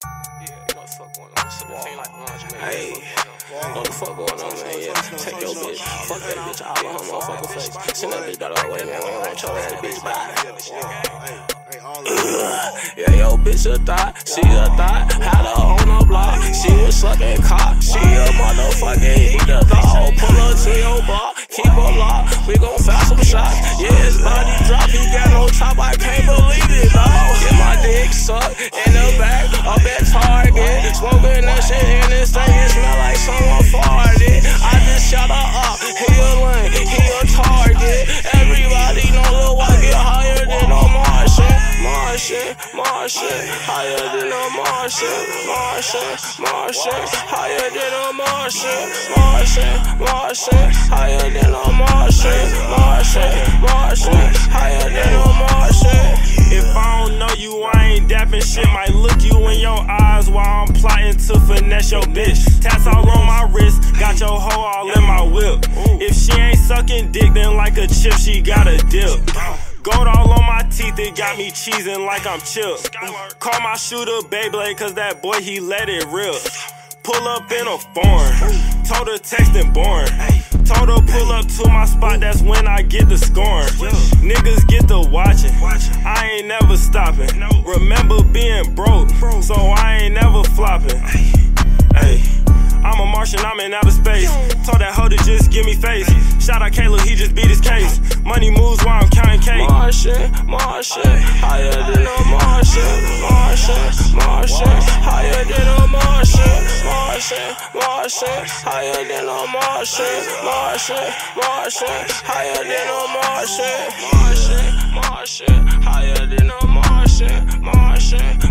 Hey, what the fuck going on, man? Yeah, take your bitch. Fuck that bitch out of her motherfucking face. Send that bitch that other way, man. We don't want to tell that bitch bye. Yeah, yo, bitch a thot. She a thot. Had her on the block. She was sucking cock. She a motherfucking eater dog. Pull her to your bar. Keep her locked. We gon' foul some shots. Yeah, his body drop. He got no top. I can't believe it, dog. Yeah, my dick suck. In the back of that Target. Smoking that shit in this thing. It smell like someone farted. I just shut her up. He a link. He a target. Everybody know Lil White get higher than a Martian. Martian. Martian. Higher than a Martian. Martian. Martian. Higher than a Martian. Martian. Martian. Higher than a Martian. Martian. Martian. Higher than a Martian. If I don't know you, I ain't dappin' shit. Might look you in your eyes while I'm plotting to finesse your bitch. Tats all on my wrist, got your hoe all in my whip. If she ain't sucking dick, then like a chip, she got a dip. Gold all on my teeth, it got me cheesing like I'm Chip. Call my shooter Beyblade, cause that boy, he let it rip. Pull up in a foreign, told her texting boring. Told her pull up to my spot, that's when I get the scoring. Niggas get the watching, I ain't never stopping. Remember being broke, so I ain't never flopping. Ay, I'm a Martian, I'm in outer space. Told that hoe to just give me face. Shout out Caleb, he just beat his case. Money moves while I'm counting cake. Martian, Martian, higher than a Martian. Martian, Martian, higher than a Martian. Martian, Martian, higher than a Martian. Martian, Martian, higher than a Martian. Martian, Martian, higher than a Martian. Martian.